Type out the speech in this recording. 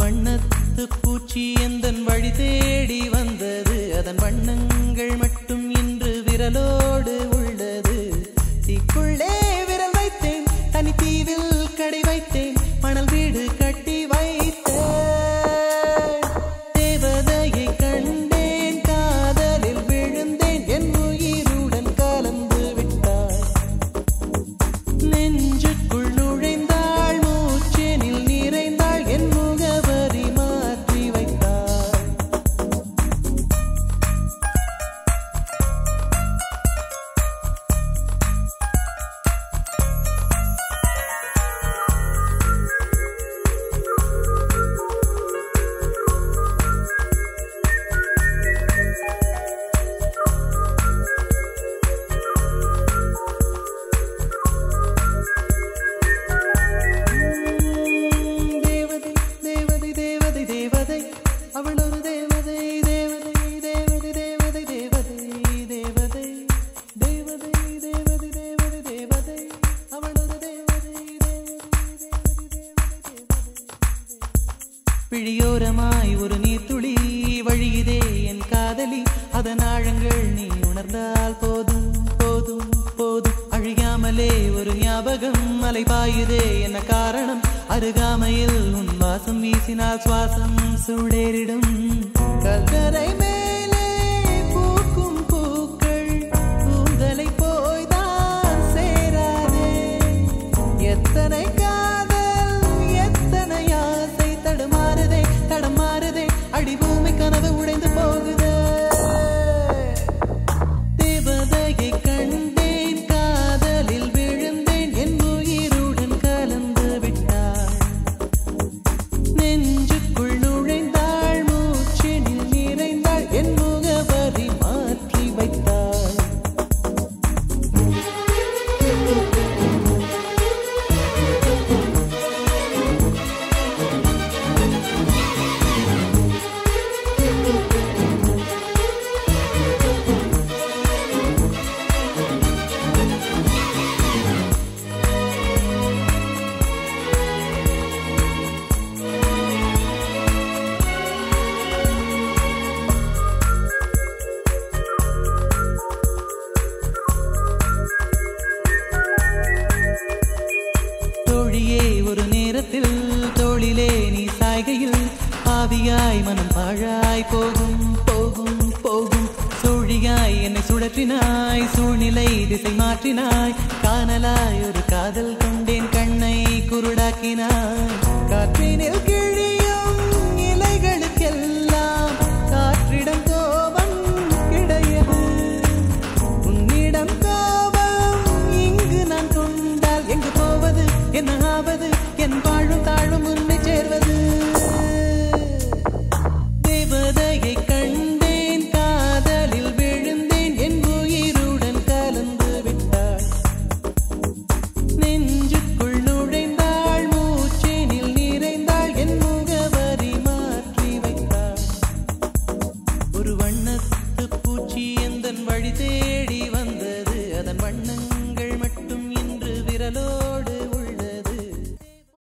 வண்ணத்து பூச்சி எந்தன் வழி தேடி வந்தது அதன் வண்ணங்கள்